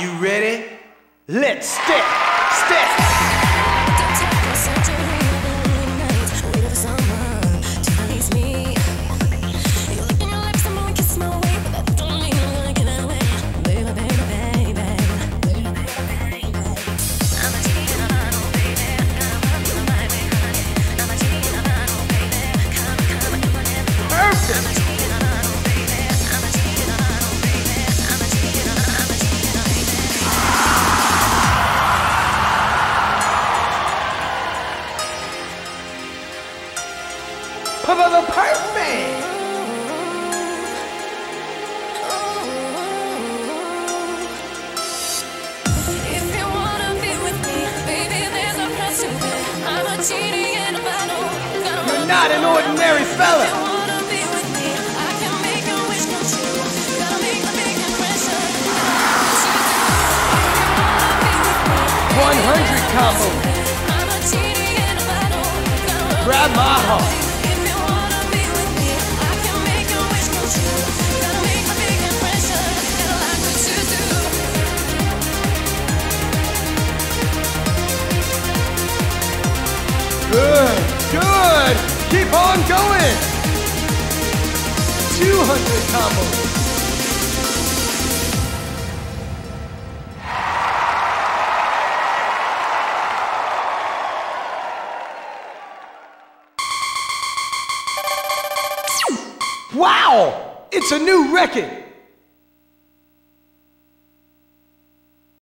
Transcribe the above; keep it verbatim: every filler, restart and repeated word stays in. you ready? Let's step, step. Perfect! If you wanna be with me, baby, there's a price to pay. I'm a genie in a bottle. You're not an ordinary fella. If you wanna be with me, I can make a wish come true. Gotta make a big impression. one hundred combo. I'm a genie in a bottle. Grab my heart. Good, good! Keep on going! two hundred combos! Wow! It's a new record!